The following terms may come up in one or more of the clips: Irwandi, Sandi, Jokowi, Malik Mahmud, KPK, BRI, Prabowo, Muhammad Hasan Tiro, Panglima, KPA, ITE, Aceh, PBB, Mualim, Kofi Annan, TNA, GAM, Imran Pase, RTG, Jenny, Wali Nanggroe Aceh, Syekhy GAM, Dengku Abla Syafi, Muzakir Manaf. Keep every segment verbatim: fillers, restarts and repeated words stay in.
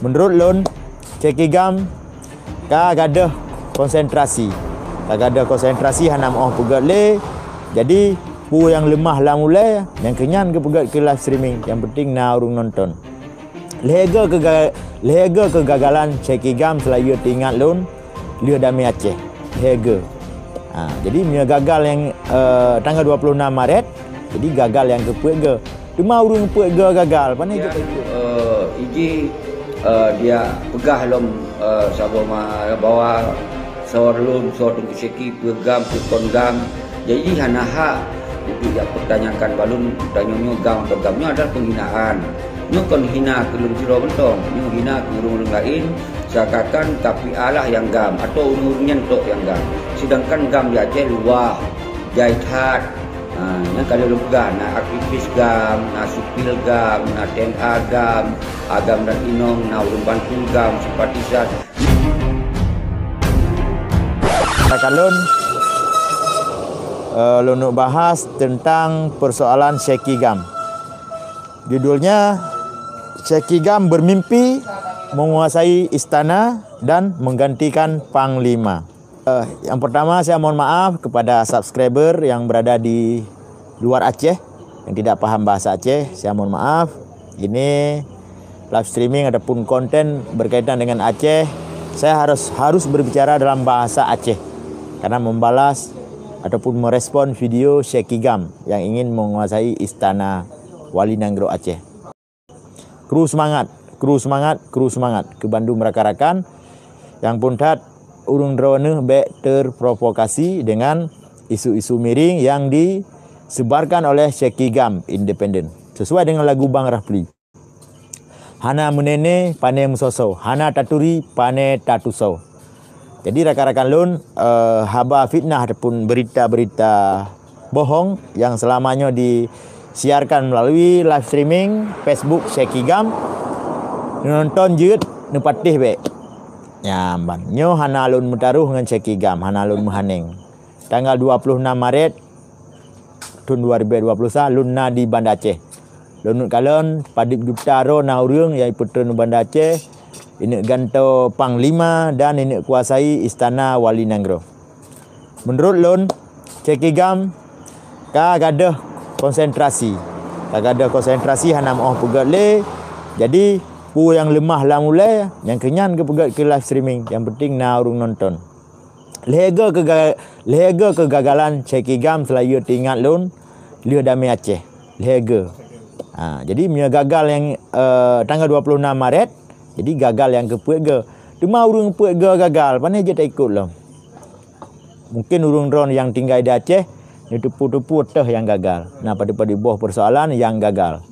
Menurut Lun, Syekhy GAM kagak ada konsentrasi. Kagak ada konsentrasi hanam oh pegat le. Jadi pu yang lemah lah mulai, yang kenyan ke pegat ke live streaming. Yang penting na urung nonton. Lega kegagal, lega kegagalan Syekhy GAM selalu diingat Lun, liu damai Aceh. Lega. Ha, jadi dia gagal yang uh, tanggal dua puluh enam Maret. Jadi gagal yang ke Puega. Cuma urung Puega gagal. Pandai dia uh, I G uh, dia pegah lom uh, sabo ma bawa sawar lom sawar Dengku Syekhy pegam ke kondam. Jadi hana hak itu dia pertanyakan balun tanyonyo gam atau gamnya adalah penghinaan. Nyo kon hina ke lum siro bentong, nyo hina ke urung lain. Seakan-akan K P A lah yang gam atau umurnya untuk yang gam. Sedangkan gam di Aceh luah, jahit hat. Nah, kalau lupa, nah aktivis gam, nah supil gam, nah T N A gam, agam dan inong, nah urung bantu gam, simpatisan. Kalon, uh, lo nak bahas tentang persoalan Syekhy GAM. Judulnya Syekhy GAM bermimpi menguasai istana dan menggantikan Panglima. Uh, yang pertama saya mohon maaf kepada subscriber yang berada di luar Aceh yang tidak paham bahasa Aceh. Saya mohon maaf. Ini live streaming ataupun konten berkaitan dengan Aceh. Saya harus harus berbicara dalam bahasa Aceh karena membalas ataupun merespon video Syekhy GAM yang ingin menguasai istana Wali Nanggroe Aceh. Kru semangat. Kru semangat, kru semangat ke Bandung mereka-rakan yang puntat urung drone baik terprovokasi dengan isu-isu miring yang disebarkan oleh Syekhy GAM independen sesuai dengan lagu Bang Rafli. Hana menene pane musoso, hana taturi pane tatuso. Jadi rakan-rakan lun eh, haba fitnah ataupun berita-berita bohong yang selamanya disiarkan melalui live streaming Facebook Syekhy GAM. Nonton jeut nepatih baik. Ya, bang. Nyo hanalun mutaruh dengan Syekhy GAM, hanalun mehaneng. Tanggal dua puluh enam Maret tahun dua ribu dua puluh satu lunna di Banda Aceh. Lunut kalon padip jutaro na urang yai putun Banda Aceh, ini ganto Panglima dan ini kuasai istana Wali Nanggroe. Menurut lun Syekhy GAM kagak ada konsentrasi. Kagak ada konsentrasi hanam oh pegat le. Jadi pu yang lemah lah mulai, yang kenyan ke pegat ke live streaming. Yang penting na urung nonton. Lega kegagal, lega kegagalan Syekhy GAM selalu diingat lun, liu damai Aceh. Lega. Ha, jadi dia gagal yang uh, tanggal dua puluh enam Maret. Jadi gagal yang ke Puega. Cuma urung Puega gagal, pandai je tak ikut lah. Mungkin urung drone yang tinggal di Aceh, ni tupu-tupu teh yang gagal. Nah, pada-pada bawah persoalan yang gagal.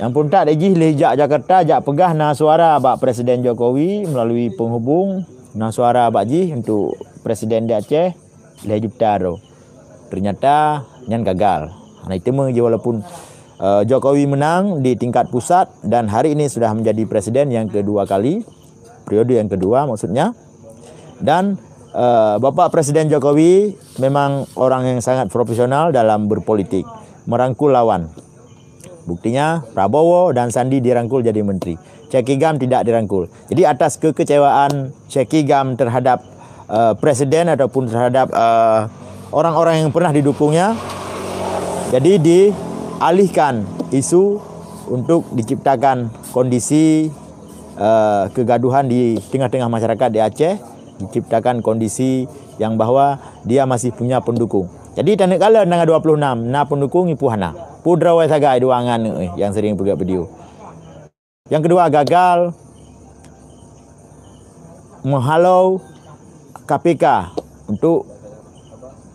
Yang pun tak lagi lejak Jakarta jak pegah na suara bak Presiden Jokowi melalui penghubung na suara bak ji untuk Presiden di Aceh lejutaro. Ternyata nyan gagal. Nah itu meng walaupun uh, Jokowi menang di tingkat pusat dan hari ini sudah menjadi presiden yang kedua kali, periode yang kedua maksudnya. Dan uh, Bapak Presiden Jokowi memang orang yang sangat profesional dalam berpolitik, merangkul lawan. Buktinya Prabowo dan Sandi dirangkul jadi menteri. Syekhy GAM tidak dirangkul. Jadi atas kekecewaan Syekhy GAM terhadap uh, presiden ataupun terhadap orang-orang uh, yang pernah didukungnya, jadi dialihkan isu untuk diciptakan kondisi uh, kegaduhan di tengah-tengah masyarakat di Aceh, diciptakan kondisi yang bahwa dia masih punya pendukung. Jadi tanda kala tanggal dua puluh enam na pendukung ibu hana. Pudrawai sagai dua angan eh, yang sering pegat video. Yang kedua gagal menghalau K P K untuk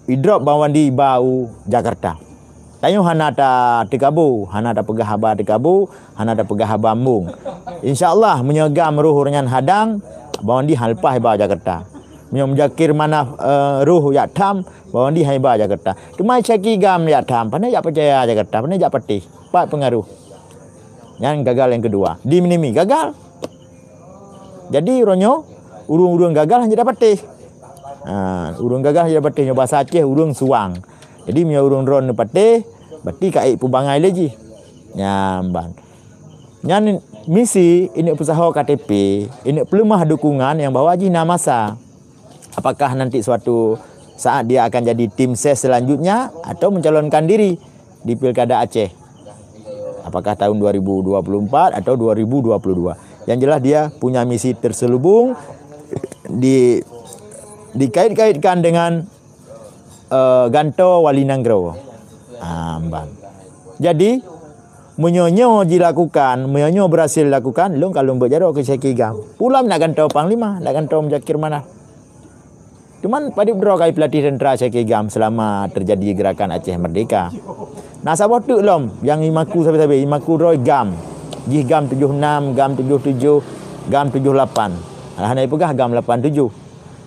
idrop bawan di bau Jakarta. Tanyo hanata tekabu, hanata pegah haba tekabu, hanata pegah haba mung. Insyaallah menyegam ruhurnya hadang bawan di halpah bau Jakarta. Muzakir Manaf uh, ruh yak tham bawa di hai ba Jakarta. Cuma Syekhy GAM yak tham pandai yak percaya Jakarta, pandai yak patih, pat pengaruh. Yang gagal yang kedua, di minimi gagal. Jadi ronyo urung-urung gagal hanya dapat patih. Ha, urung gagal hanya dapat patih bahasa Aceh urung suang. Jadi mia urung ron dapat patih, berarti kai pubangai leji. Nyamban. Nyan misi ini usaha K T P, ini pelemah dukungan yang bawa jina masa. Apakah nanti suatu saat dia akan jadi tim ses selanjutnya atau mencalonkan diri di Pilkada Aceh? Apakah tahun dua ribu dua puluh empat atau dua ribu dua puluh dua? Yang jelas dia punya misi terselubung di dikait-kaitkan dengan uh, Ganto Wali Nanggroe. Ambang. Jadi menyonyo dilakukan, menyonyo berhasil dilakukan, lu kalau berjaro ke Syekhy GAM. Pulang nak Ganto Panglima, nak Ganto Muzakir Manaf. Cuman pada bro kai pelatih tentera Syekhy GAM selama terjadi gerakan Aceh Merdeka. Nah sabah tu lom yang imaku sampai-sampai imaku roy GAM. Jih GAM tujuh enam, GAM tujuh tujuh, GAM tujuh lapan. Alhamdulillah pegah GAM lapan tujuh.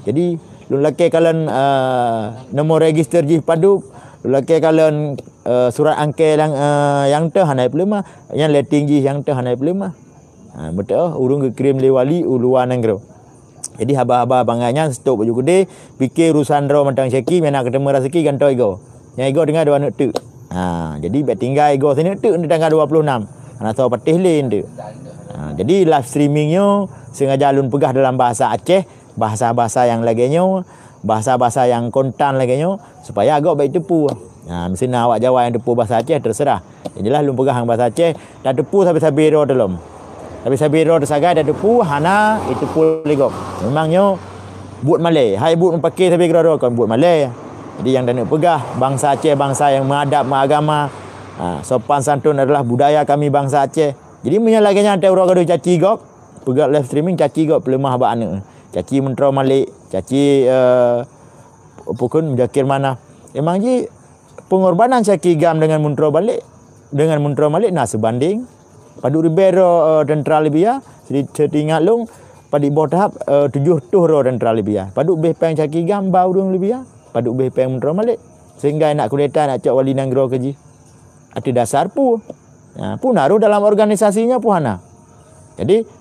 Jadi lu laki kalian uh, nombor register jih padu, lu laki kalian uh, surat angke yang uh, yang teh hanai pelema, yang letting jih yang teh hanai pelema. Ha betul urung ke kirim lewali uluan angro. Jadi haba-haba banganya stop baju gede fikir urusan ro mentang Syekhy mena ketemu rezeki gantoi go. Yang ego dengar dua tu. Ha jadi bet tinggal ego sini tu tanggal dua puluh enam. Ana tahu patih lain tu. Ha jadi live streamingnya sengaja alun pegah dalam bahasa Aceh. Bahasa-bahasa yang lagenyo, bahasa-bahasa yang kontan lagenyo, supaya agak baik tepu. Nah, misalnya awak Jawa yang tepu bahasa Aceh terserah. Jadilah lu pegang bahasa Aceh, dah tepu sampai-sampai ro dalam. Sampai-sampai ro tersaga dah tepu hana itu pul legok. Memangnya buat Malay, hai buat pakai sampai ro kan buat Malay. Jadi yang dah nak pegah bangsa Aceh, bangsa yang menghadap agama, ha, sopan santun adalah budaya kami bangsa Aceh. Jadi menyalahkannya ada orang gaduh caci gok, pegat live streaming caci gok pelemah bak anak. Caci Mentera Malik, caci uh, pukun Muzakir Manaf. Emang je pengorbanan Syekhy GAM dengan Mentera Malik, dengan Mentera Malik nah sebanding. Padu ribero uh, tentera Libya, setingat long padu bawah tahap uh, tujuh tuhro tentera Libya. Padu beh peng Syekhy GAM bau dong Libya, padu beh peng Mentera Malik. Sehingga nak kudeta nak cak Wali Nanggroe keji. Ati dasar pu. Nah, pu naruh dalam organisasinya pu hana. Jadi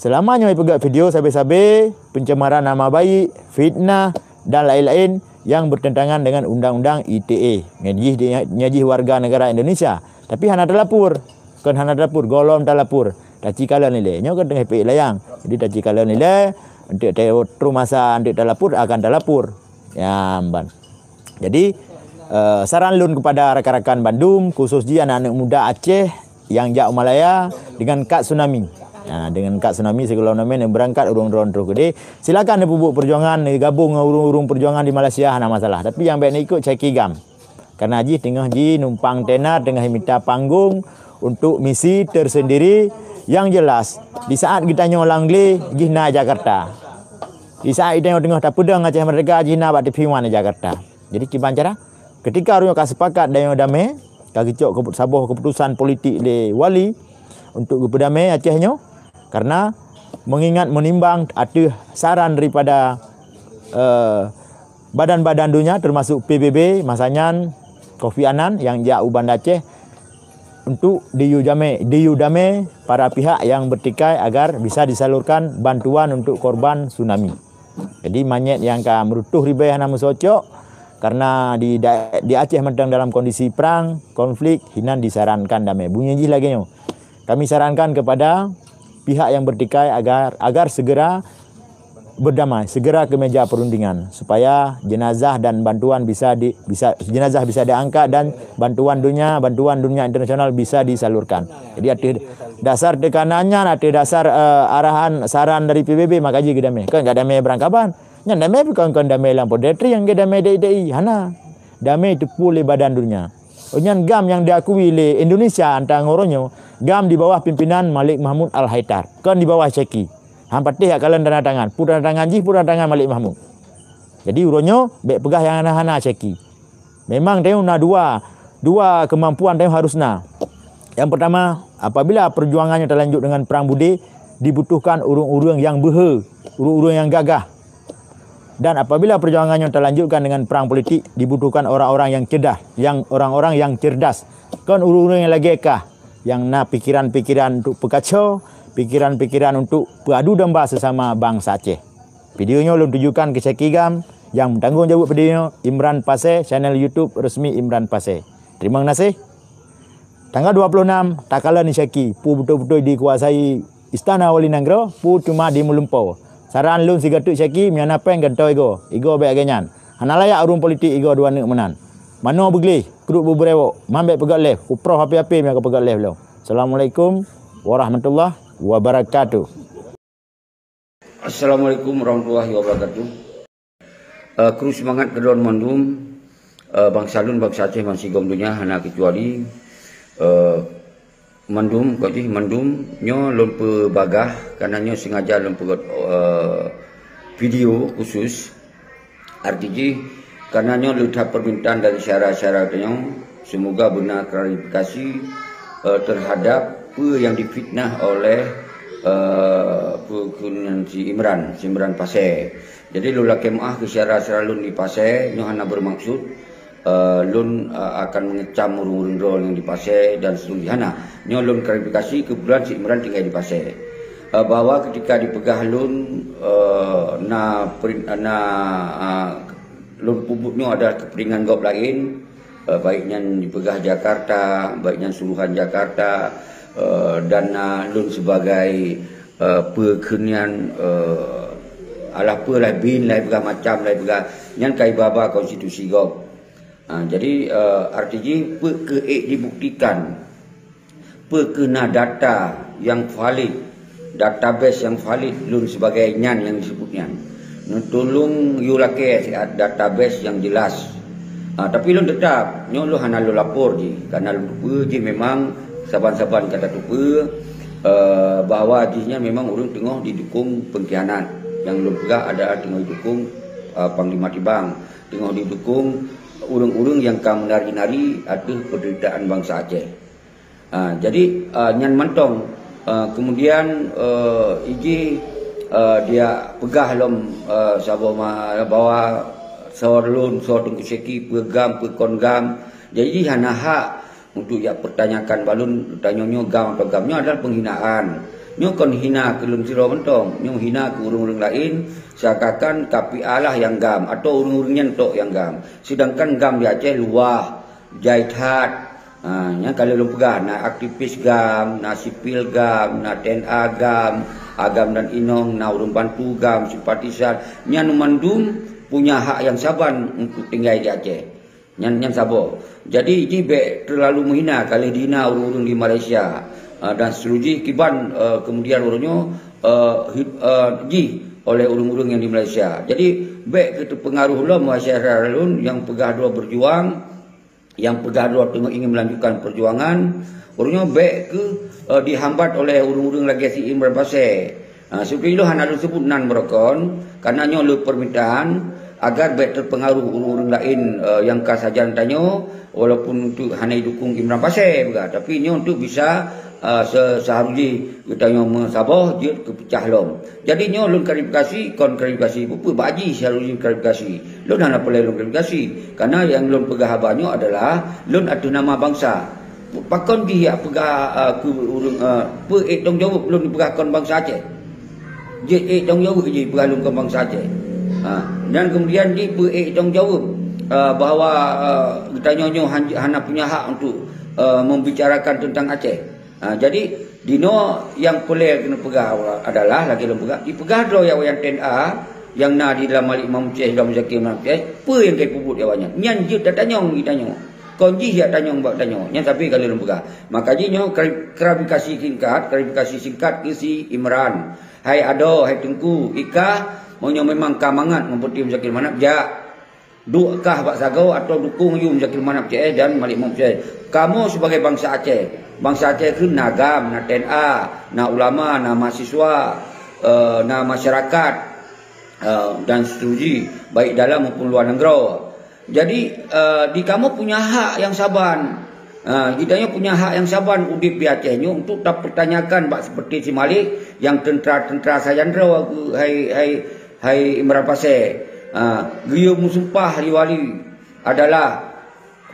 selamanya pegat video sabe-sabe pencemaran nama baik, fitnah dan lain-lain yang bertentangan dengan undang-undang I T E. Ngajih nyajih warga negara Indonesia. Tapi hana telapur. Kan hana telapur, golom telapur. Taci kala nilai. Nyo kan tengah P I layang. Jadi taci kala nilai untuk terumasa untuk telapur akan telapur. Ya, amban. Jadi uh, saran lun kepada rakan-rakan Bandung khususnya anak-anak muda Aceh yang jauh Malaya dengan kad tsunami. Nah, dengan kad tsunami segala nomen yang berangkat urung-urung terus gede. Silakan pupuk perjuangan gabung urung-urung perjuangan di Malaysia ana masalah. Tapi yang baik nak ikut Syekhy GAM. Karena haji tengah ji numpang tenar tengah minta panggung untuk misi tersendiri yang jelas. Di saat kita nyo langle gih na Jakarta. Di saat kita nyo tengah tapudang Aceh Merdeka ji na bat tepiwan Jakarta. Jadi kiban cara ketika urung ka sepakat dan damai, ka kicok kebut Sabah keputusan politik le wali untuk berdamai Acehnyo. Karena mengingat menimbang ada saran daripada badan-badan uh, dunia termasuk P B B, masanya Kofi Annan yang jauh Bandar Aceh untuk diudame, diudame para pihak yang bertikai agar bisa disalurkan bantuan untuk korban tsunami. Jadi manyet yang ka merutuh ribayah nama socok karena di, di Aceh mentang dalam kondisi perang, konflik, hinan disarankan damai. Bunyi lagi nyo. Kami sarankan kepada pihak yang bertikai agar agar segera berdamai, segera ke meja perundingan supaya jenazah dan bantuan bisa di bisa jenazah bisa diangkat dan bantuan dunia bantuan dunia internasional bisa disalurkan. Jadi ada dasar tekanannya, ada dasar uh, arahan saran dari P B B makaji gedame. Kan enggak damai berangkapan. Nya damai bukan kan damai lampo detri yang gedame dei-dei hana. Damai tepu le badan dunia. Onyan GAM yang diakui oleh Indonesia antang oronyo, GAM di bawah pimpinan Malik Mahmud Al-Haitar. Kan di bawah Syekhy. Hampat teh kalian tanda tangan, pura tangan jih pura tangan Malik Mahmud. Jadi uronyo baik pegah yang hana-hana Syekhy. Memang teu na dua, dua kemampuan teu harusna. Yang pertama, apabila perjuangannya terlanjut dengan perang budi, dibutuhkan urung-urung yang behe, urung-urung yang gagah. Dan apabila perjuangannya terlanjutkan dengan perang politik, dibutuhkan orang-orang yang cerdas, yang orang-orang yang cerdas. Kan urung-urung yang lagi kah, yang nak pikiran-pikiran untuk pekacau, pikiran-pikiran untuk beradu domba sesama bangsa Aceh. Videonya lu tujukan ke Syekhy GAM, yang tanggung jawab videonya Imran Pase, channel YouTube resmi Imran Pase. Terima kasih. Tanggal dua puluh enam, tak kalah ni Syekhy. Pu betul-betul dikuasai Istana Wali Nanggroe, pu cuma di Mulumpau. Saran lun si Gatuk Syekhy, mian apa yang gantau ego. Ego baik agenyan. Hanalaya arum politik ego dua anak menan. Mano bergelih, kerut berberewok, mambek pegat leh. Uproh api-api mian ke pegat leh beliau. Assalamualaikum warahmatullahi wabarakatuh. Assalamualaikum warahmatullahi wabarakatuh. Uh, Kru semangat kedon mandum, uh, bangsa lun bangsa Aceh masih gomdunya, hana kecuali. Uh, mendum kocih mendum nyo lompa bagah karena nyo sengaja lompa uh, video khusus R T G karena nyo ludah permintaan dari syarah-syarah nyo semoga benar klarifikasi uh, terhadap apa yang difitnah oleh uh, perkunan si Imran si Imran Pase. Jadi lula kemah ke syarah-syarah lun di Pase nyo hana bermaksud Uh, lun uh, akan mengecam urung-urung rol yang di Pasir dan seterusnya. Nah, nyo lun klarifikasi kebetulan si Imran tinggal di Pasir. Uh, bahwa ketika dipegah lun uh, na na uh, lun pubutnya ada keperingan gop lain, uh, baiknya dipegah Jakarta, baiknya suruhan Jakarta uh, dan uh, lun sebagai uh, perkenian uh, alah pelah bin lah pegah macam lah pegah nyan kai baba konstitusi gop. Ha, jadi uh, R T G perkeik dibuktikan perkena data yang valid, database yang valid lun sebagai nyan yang disebut nyan. Tolong you laki database yang jelas. Ha, tapi lun tetap nyo lu hana lu lapor je kerana lu lupa je memang saban-saban kata lupa uh, bahawa jihnya memang orang tengah didukung pengkhianat. Yang lu pegah adalah tengah didukung uh, Panglima Tibang, tengah didukung urung-urung yang kamu nari-nari atau penderitaan bangsa Aceh. Ha, jadi uh, nyan mentong uh, kemudian uh, I G uh, dia pegah lom uh, saboma bawa sorlun sortung Syekhy pegam pekon gam. Jadi hana hak untuk ya pertanyakan balun tanyonyo gam atau gamnya adalah penghinaan. Nyo kon hina ke lum siro mentong, nyo hina ke urung-urung lain, seakan K P A lah yang gam atau urung-urungnya tok yang gam. Sedangkan gam di Aceh luah, jaithat. Ha, nya kalau lu pegah na aktivis gam, na sipil gam, na T N A gam, agam dan inong, na urung bantu gam, simpatisan. Nya numandum punya hak yang saban untuk tinggal di Aceh. Nyan nyan sabo. Jadi ini be terlalu menghina kalau dihina urung-urung di Malaysia. Uh, dan seluji kiban uh, kemudian urungnya uh, uh, ji oleh urung-urung yang di Malaysia. Jadi baik itu pengaruh lah masyarakat alun yang pegah dua berjuang, yang pegah dua tengok ingin melanjutkan perjuangan, urungnya baik ke uh, dihambat oleh urung-urung lagi si Imran Pase. Uh, seperti itu hana lu sebut nan merokon karena nyo lu permintaan agar baik terpengaruh urung-urung lain uh, yang khas sajan tanyo walaupun untuk hanya dukung Imran Pase juga tapi nyo untuk bisa uh, seharusnya kita yang mensabah dia kepecah lom. Jadi nyo lun klarifikasi kon klarifikasi pupu baji seharusnya klarifikasi lun hanya boleh lun klarifikasi karena yang lun pegah banyak adalah lun aduh nama bangsa pakon dia pegah uh, ke urung uh, pe eh dong jawab lun pegah kon bangsa Aceh je eh dong jawab je pegah lun kon bangsa Aceh. Ha, dan kemudian dia bertanggungjawab uh, bahawa uh, tanyonyo hana punya hak untuk uh, membicarakan tentang Aceh. Uh, jadi dino yang boleh kena pegah adalah lagi dalam pegah dipegah dulu yang yang T N A yang na di dalam Malik Mahmud dalam Muzakir Manaf apa yang kau pubut jawabnya nyan je tak tanyong dia tanya konji dia tanyong bab tanyong nyan tapi kalau dalam pegah maka jinyo klarifikasi singkat klarifikasi singkat ke si Imran hai ado hai tengku ika maunya memang kamangat memperti Muzakir Manaf jak dukkah Pak Sagau atau dukung you Muzakir Manaf Aceh dan Malik Mahmud Aceh. Kamu sebagai bangsa Aceh, bangsa Aceh itu na G A M, na T N A, na ulama, na mahasiswa, uh, na masyarakat uh, dan setuju baik dalam maupun luar negara. Jadi uh, di kamu punya hak yang saban. Ha, kitanya punya hak yang saban udip di Acehnya untuk tak pertanyakan bak seperti si Malik yang tentera-tentera sajandra hai hai hai Imran Pase. Ha, dia musumpah di wali adalah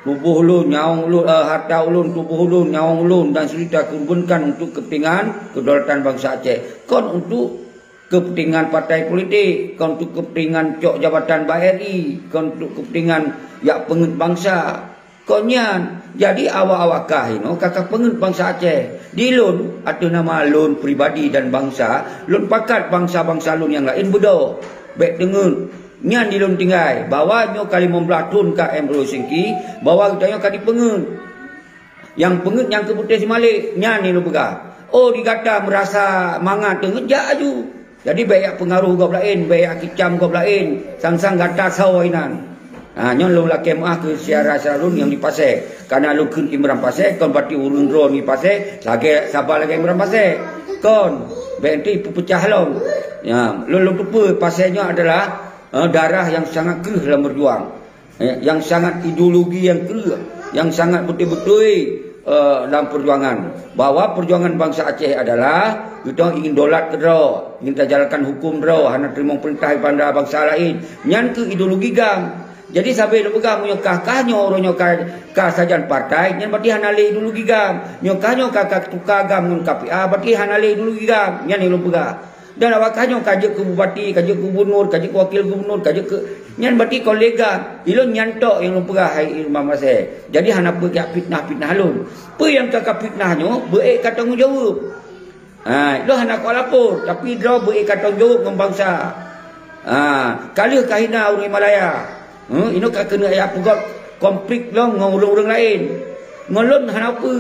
tubuh ulun, nyaung ulun, uh, harta ulun, tubuh ulun, nyaung ulun dan sudah kurbankan untuk kepentingan kedaulatan bangsa Aceh. Kon untuk kepentingan partai politik, kon untuk kepentingan cok jabatan B R I, kon untuk kepentingan yak pengut bangsa. Konyan, jadi awak-awak kahino kakak pengen bangsa Aceh. Di lun, atuh nama lun pribadi dan bangsa, lun pakat bangsa-bangsa lun yang lain budo. Baik dengun, nyan di lun tinggai, bawahnya kali memblatun ka Emro Syekhy, bawah kitanya kali pengen. Yang pengen yang keputih si Malik, nyan ni lun pegah. Oh dikata merasa mangat tengen jaju. Jadi baik pengaruh kau lain, baik kicam kau lain, sang-sang gata sawainan. Ah, nyon lula kemah ke siara sarun yang di Pasai. Karena lukun Imran Pase, kon berarti urun ron di Pasai. Lagi sabar lagi Imran Pase. Kon berarti pecah long. Ya, lulu tupe Pasainya adalah uh, darah yang sangat keras dalam berjuang, eh, yang sangat ideologi yang keras, yang sangat betul-betul uh, dalam perjuangan. Bahwa perjuangan bangsa Aceh adalah kita ingin dolat ke draw, ingin terjalankan hukum draw, hanya terima perintah daripada bangsa lain. Nyan ke ideologi GAM. Jadi sampai pegang nyokah-kah nyoro nyokah kah sajian partai nyen berarti hanalei dulu gigam nyokah nyokah kah tukar gam ngun K P A berarti hanalei dulu gigam nyen lu pegang dan awak kah nyokah je ke bupati kah je ke gubernur kah je ke wakil gubernur kah je ke nyen berarti kolega ilon nyantok yang lu pegang hai Imam Pase. Jadi hanap berkiak fitnah-fitnah lu pe yang kakak fitnahnyo beek kata tanggungjawab ha lu hanap kau lapor tapi draw beek kata tanggungjawab ngam bangsa ha kalih kahina orang Malaya. Hmm, ino ka kena ayah pegot konflik lah dengan orang-orang lain. Ngelun hanapa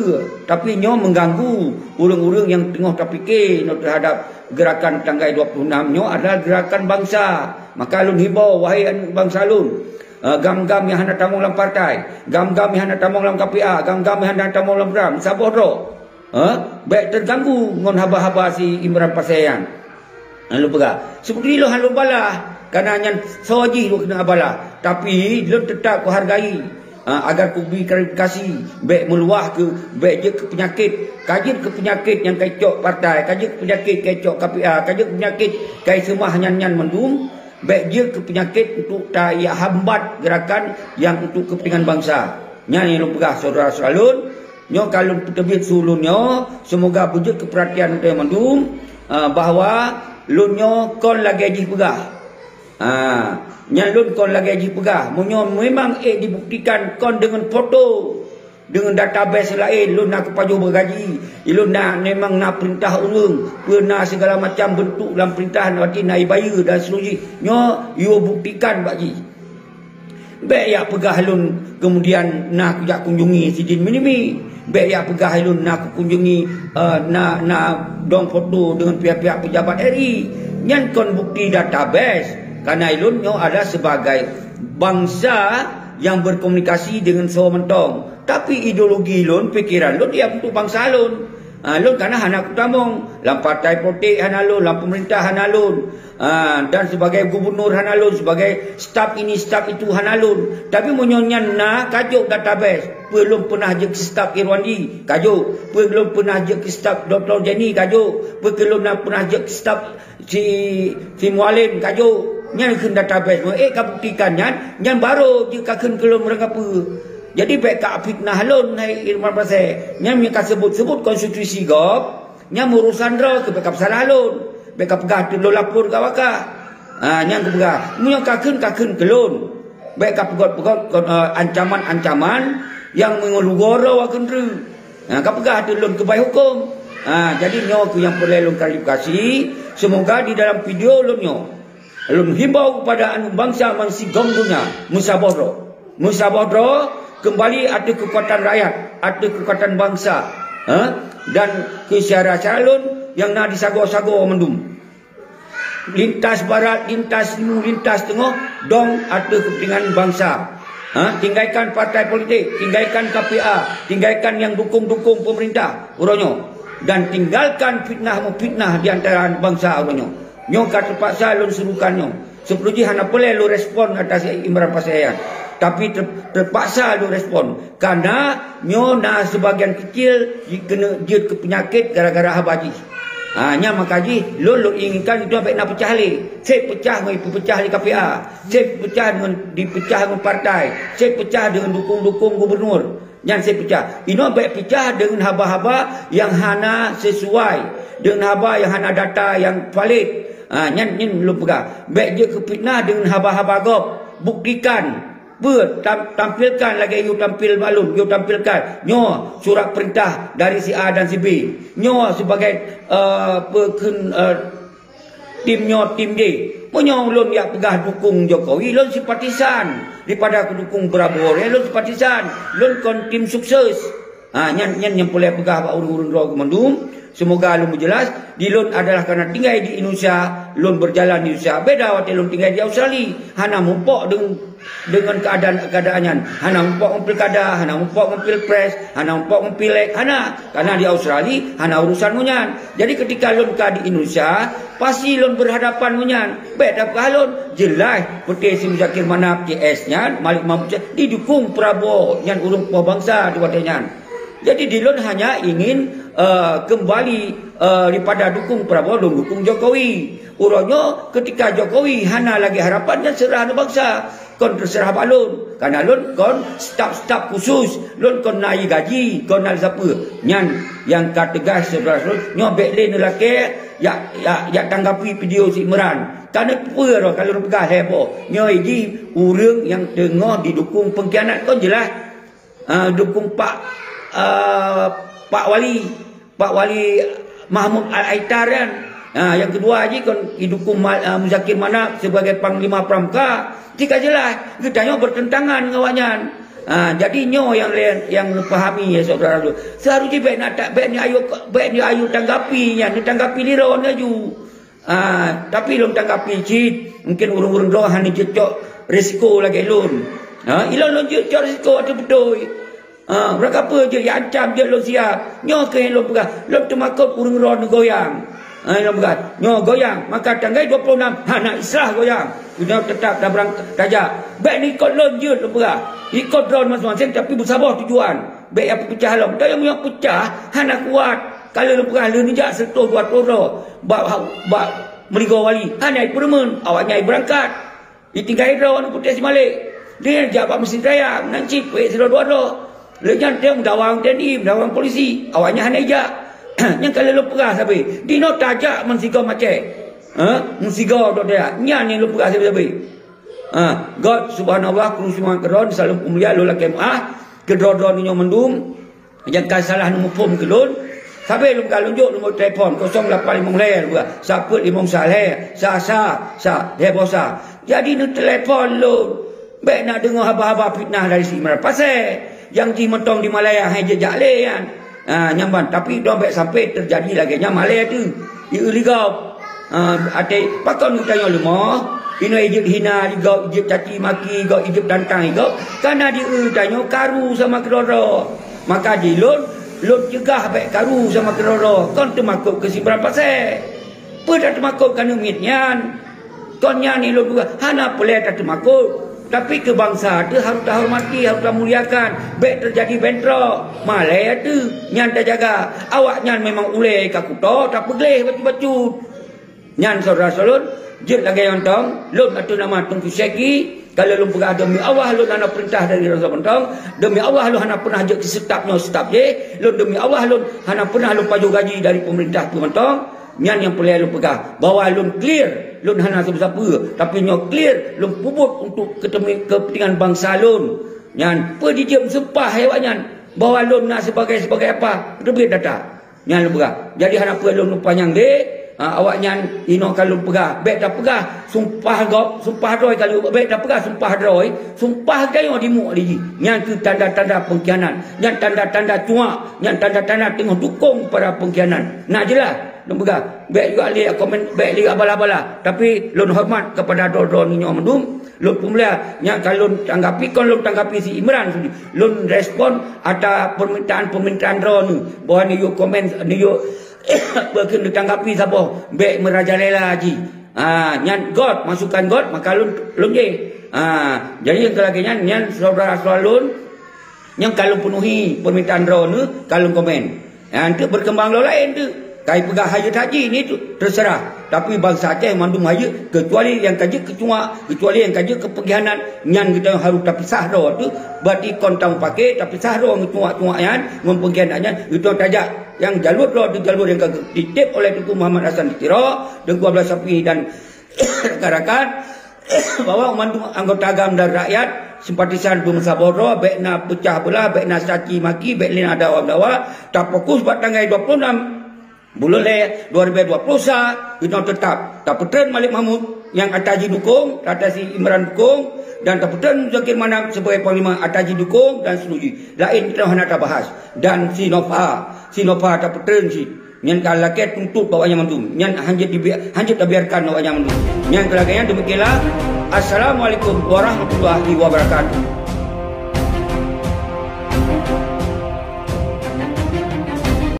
tapi nyo mengganggu orang-orang yang tengah terfikir no terhadap gerakan tanggai dua puluh enam nyo adalah gerakan bangsa. Maka lun hibau wahai bangsa lun. Uh, gam-gam yang hana tamong dalam partai, gam-gam yang hana tamong dalam K P A, gam-gam yang hana tamong dalam Gram, sabah ro. Huh? Baik terganggu ngon haba-haba si Imran Pasean. Lalu pega. Seperti lo halu balah. Karena hanya soji lu kena abalah. Tapi lu tetap ku hargai ha, agar ku beri klarifikasi. Baik meluah ke, baik je ke penyakit. Kaji ke penyakit yang kecok partai, kaji ke penyakit kecok K P A, kaji ke penyakit kai semah nyan-nyan mendung. Baik je ke penyakit untuk tak hambat gerakan yang untuk kepentingan bangsa. Nyan yang lu pegah saudara salun. Nyo kalau terbit sulunnya, semoga wujud keperhatian untuk mendung ha, bahawa lunyo kon lagi ajih pegah. Ah, nyalun kon lagi aji pegah. Munyo memang eh dibuktikan kon dengan foto, dengan database lain. Lun nak kepaju bergaji. Ilun nak memang nak perintah ulung, pernah segala macam bentuk dalam perintah nanti naik bayar dan seterusnya. Nyo, yo buktikan bakji. Baik ya pegah lun kemudian nak kujak kunjungi sidin minimi. Baik ya pegah lun nak kunjungi uh, nak nak dong foto dengan pihak-pihak pejabat R I. Nyan kon bukti database. Karena ilun nyo ada sebagai bangsa yang berkomunikasi dengan seorang mentong. Tapi ideologi ilun, pikiran ilun dia untuk bangsa ilun. Ha, ilun karena anak kutamong. Lam partai politik hana ilun, lam pemerintah hana ilun. Ha, dan sebagai gubernur hana ilun, sebagai staf ini, staf itu hana ilun. Tapi menyonya nak kajuk database. Belum pernah je ke staf Irwandi, kajuk. Belum pernah je ke staf Doktor Jenny, kajuk. Belum pernah je ke staf si, si Mualim, kajuk. Nyan kena database mo eh kabuktikan nyan nyan baru je kakun kelum mereka apa jadi baik ka fitnah lon hai Irman Pase nyan mi ka sebut-sebut konstitusi gop nyan urusan dra ke baik salah lon baik pegah tu lapor ka waka ha nyan pegah munyo kakun kakun kelon baik ka pegot-pegot ancaman-ancaman yang mengulugoro wakun dru ha ka pegah tu lon ke baik hukum ha jadi nyo tu yang perlu lon klarifikasi semoga di dalam video lon nyo Alun himbau kepada anu bangsa mangsi gonggunya musaboro. Musaboro kembali ada kekuatan rakyat, ada kekuatan bangsa. Ha? Dan kesyara calon yang nak disago-sago mendum. Lintas barat, lintas timur, lintas tengah dong ada kepentingan bangsa. Ha? Tinggalkan partai politik, tinggalkan K P A, tinggalkan yang dukung-dukung pemerintah uronyo dan tinggalkan fitnah-fitnah di antara bangsa uronyo. Nyo kata terpaksa lun serukan nyo. Sebelum ji hana boleh lu respon atas Imran Pasean. Tapi ter, terpaksa lu respon. Karena nyo na sebagian kecil ji kena dia ke penyakit gara-gara habaji. Ha nya makaji lun lu inginkan itu baik nak pecah le. Cek pecah mai pecah di K P A. Cek pecah dengan dipecah dengan partai. Cek pecah dengan dukung-dukung gubernur. Yang saya pecah. Ino baik pecah dengan haba-haba yang hana sesuai. Dengan haba yang hana data yang valid. Ha, nyan, nyan belum pegang. Baik je ke fitnah dengan haba-haba gop. Buktikan Ber, tampilkan lagi you tampil balun, you tampilkan nyo surat perintah dari si A dan si B. Nyo sebagai uh, perken, uh, tim nyo tim D. Punya ulun yang pegah dukung Jokowi, ulun simpatisan daripada dukung Prabowo, ulun simpatisan, ulun kon tim sukses. Ha nyan nyan yang boleh pegah pak urun-urun roh kemandum. Semoga ulun berjelas di ulun adalah karena tinggal di Indonesia, ulun berjalan di Indonesia. Beda waktu ulun tinggal di Australia, hana mumpok dengan dengan keadaan-keadaannya. Hana umpuk ngumpil kada, hana umpuk ngumpil pres, hana umpuk ngumpil lek, hana. Karena di Australia, hana urusan munyan. Jadi ketika lon ka di Indonesia, pasti lon berhadapan munyan. Baik dah pahalon, jelas. Peti si Muzakir Manaf K S-nya, Malik Mahmud didukung Prabowo yang urung puah bangsa di wadahnya. Jadi di lon hanya ingin uh, kembali uh, daripada dukung Prabowo, lon dukung Jokowi. Urangnya ketika Jokowi, hana lagi harapannya serah bangsa. Kon terserah Pak Lun. Karena Lun kon staf-staf khusus. Lun kon naik gaji. Kon nak siapa. Nyan yang kata tegas sebelah Lun. Nyo backlane lelaki. Ya, ya, ya tanggapi video si Imran. Karena apa lah kalau Lun pegas heboh. Nyo ini orang yang tengah didukung pengkhianat. Kon jelas. Uh, dukung Pak uh, Pak Wali. Pak Wali Mahmud Al-Aitar kan. Uh, yang kedua aja kon didukung uh, Muzakir Manaf sebagai Panglima Pramuka. Jika jelas, kita nyo bertentangan kawannya. Ha, jadi nyo yang yang pahami ya saudara tu. Seharusnya baik nak tak baik ni ayu baik ni ayu tanggapinya, ni tanggapi liron aju. Ha, tapi lom tanggapi cit, mungkin urung-urung doh han cecok risiko lagi lon. Ha, ilon lon cecok risiko tu betul. Ha, berapa apa je yang ancam je lon siap. Nyo ke lon pegang, lon termakut urung ron goyang. Ha, lon pegang, nyo goyang, maka tanggai dua puluh enam, ha nak islah goyang. Sudah tetap dah berangkat kerja. Baik ni ikut loan je lepas. Ikut loan masing-masing tapi bersabar tujuan. Baik yang pecah lom. Dah yang yang pecah, hana kuat. Kalau lepas lu nijak setuh buat orang. Bak bak merigo wali. Hana permen, awaknya berangkat. Ditinggal hidro anu putih si Malik. Dia jabat mesin raya, nanti pek sedo-do. Lejan dia mendawang T N I, mendawang polisi. Awaknya hana ijak. Yang kalau lepas habis, dino tajak mensigo macam. Ha, musiga dok dia. Nyan yang lupa kasih sampai. Ha, God subhanallah kurusman keron salam umulia lola kemah kedrodron nyo mendum. Jangan salah nemu pom kelon. Sampai lu kalunjuk nombor telefon kosong lapan lima layer juga. Saput Imam Saleh, Sasa, Sa, Debosa. Jadi nu telefon lu. Baik nak dengar haba-haba fitnah dari si Imran Pase. Yang di mentong di Malaya hai jejak le kan. Ha, nyamban tapi dong baik sampai terjadi lagi nya Malaya tu. Di Ligau Uh, adik pakon utanya lemah ino Egypt hina juga Egypt caci maki juga Egypt tantang juga karena dia utanya karu sama kedoro maka di lon lon cegah baik karu sama kedoro kon termakut ke Simran Pasai pada termakut kerana mitnyan kon nyani lon juga hana boleh tak termakut tapi kebangsaan tu harus dah hormati harus dah muliakan baik terjadi bentrok Malaya tu nyan dah jaga awaknya memang ulai kakuto tak pegleh bacu-bacu nyan saudara-saudara jid lagi yang tong lun atu nama Tungku Syekhy kalau lun pegang demi Allah lun ana perintah dari Rasul tong demi Allah lun ana pernah ajak setapnya setap je lun demi Allah lun ana pernah lun paju gaji dari pemerintah tu tong nyan yang boleh lun pegang bawa lun clear lun ana siapa-siapa tapi nyo clear lun pubut untuk ketemu kepentingan bangsa lun nyan pe dijam sempah hewak nyan bawa lun nak sebagai sebagai apa terbit data nyan lun pegang jadi ana pe lun panjang de Ha, awak nyan ino kalau pegah baik dah pegah sumpah gop sumpah roy kalau baik dah pegah sumpah roy sumpah kayo di muk lagi nyan tu tanda-tanda pengkhianat nyan tanda-tanda cuak nyan tanda-tanda tengah dukung para pengkhianat nak jelah lon pegah baik juga ali komen baik ali abal-abalah tapi lon hormat kepada dodon nyo mendum lon pemula nyan kalau tanggapi kon lon tanggapi si Imran sudi lon respon ada permintaan-permintaan ro ni bahwa ni yo komen ni yo berkena tanggapi siapa baik merajalela haji ha, nyan God masukkan God maka lun lun je ha, jadi yang terakhirnya nyan saudara-saudara lun yang kalau penuhi permintaan roh ni kalau komen yang tu berkembang lo lain tu kai pegah hajat haji ni tu terserah tapi bangsa Aceh mandum hajat kecuali yang kaji kecuak kecuali yang kaji kepergianan nyan kita harus tapi sah roh tu berarti kontang pakai tapi sah roh kecuak-cuakan mempergianannya itu tajak yang jalur roh di jalur yang ditip oleh Dengku Muhammad Hasan Tiro, Dengku Abla Syafi dan rakan-rakan bahwa mandum anggota G A M dan rakyat simpatisan bermusabara, baikna pecah belah, baikna saci maki, baikna ada orang dawa, tak fokus buat tanggal dua puluh enam bulan le dua ribu dua puluh satu kita tetap tak peten Malik Mahmud yang R T G dukung, R T G Imran dukung dan tak peten Muzakir Manaf sebagai Panglima R T G dukung dan setuju. Lain kita hendak tak bahas dan Sinova, Sinova tak peten si yang kalau laki tuntut bawanya mantum, yang hanjut hanjut dibiarkan bawanya mantum. Yang kelakanya demikianlah. Assalamualaikum warahmatullahi wabarakatuh.